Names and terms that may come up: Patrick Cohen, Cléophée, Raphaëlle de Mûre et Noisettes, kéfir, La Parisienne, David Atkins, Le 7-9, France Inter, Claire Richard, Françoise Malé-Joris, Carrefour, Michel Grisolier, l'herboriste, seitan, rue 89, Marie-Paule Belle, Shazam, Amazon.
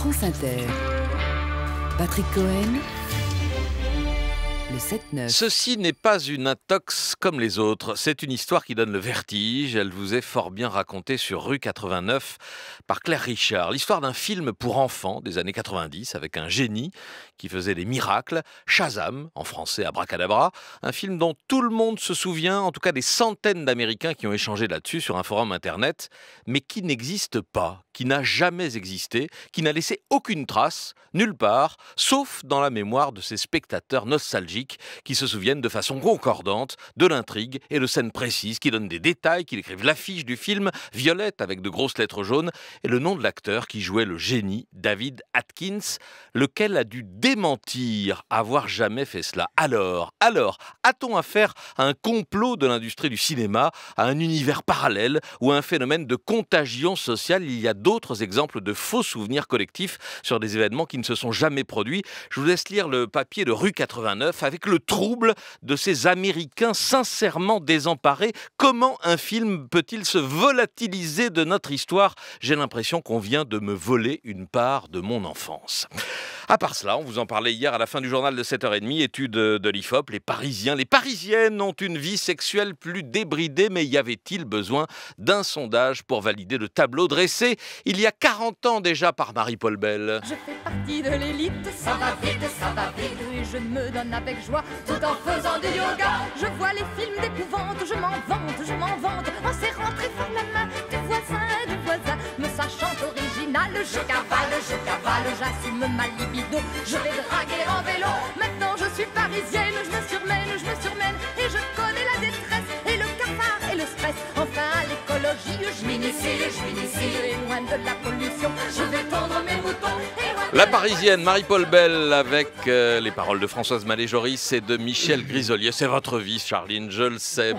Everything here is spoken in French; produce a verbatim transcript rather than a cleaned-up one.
France Inter. Patrick Cohen. Le sept neuf. Ceci n'est pas une intox comme les autres. C'est une histoire qui donne le vertige. Elle vous est fort bien racontée sur rue quatre-vingt-neuf par Claire Richard. L'histoire d'un film pour enfants des années quatre-vingt-dix avec un génie qui faisait des miracles. Shazam, en français abracadabra. Un film dont tout le monde se souvient, en tout cas des centaines d'Américains qui ont échangé là-dessus sur un forum internet, mais qui n'existe pas, qui n'a jamais existé, qui n'a laissé aucune trace, nulle part, sauf dans la mémoire de ses spectateurs nostalgiques qui se souviennent de façon concordante de l'intrigue et de scènes précises, qui donnent des détails, qui décrivent l'affiche du film, violette avec de grosses lettres jaunes, et le nom de l'acteur qui jouait le génie, David Atkins, lequel a dû démentir avoir jamais fait cela. Alors, alors, a-t-on affaire à un complot de l'industrie du cinéma, à un univers parallèle ou à un phénomène de contagion sociale? Il y a d'autres exemples de faux souvenirs collectifs sur des événements qui ne se sont jamais produits. Je vous laisse lire le papier de rue quatre-vingt-neuf avec le trouble de ces Américains sincèrement désemparés. Comment un film peut-il se volatiliser de notre histoire? J'ai l'impression qu'on vient de me voler une part de mon enfance. À part cela, on vous en parlait hier à la fin du journal de sept heures trente, étude de l'I F O P, les Parisiens, les Parisiennes ont une vie sexuelle plus débridée, mais y avait-il besoin d'un sondage pour valider le tableau dressé il y a quarante ans déjà par Marie-Paule Belle? Je fais partie de l'élite, ça va vite, ça va vite, et je me donne avec joie, tout en faisant du yoga. Je vois les films d'épouvante, je m'en vante, je m'en vante, en serrant très fort la main du voisin, du voisin, me sachant original, je cavale, je cavale, j'assume ma liberté. Je vais draguer en vélo. Maintenant je suis parisienne. Je me surmène, je me surmène. Et je connais la détresse et le cafard et le stress. Enfin à l'écologie je m'initie, je m'initie. Et loin de la pollution je vais tendre mes boutons. La Parisienne, Marie-Paule Belle, avec euh, les paroles de Françoise Malé-Joris et de Michel Grisolier. C'est votre vie, Charline, je le sais.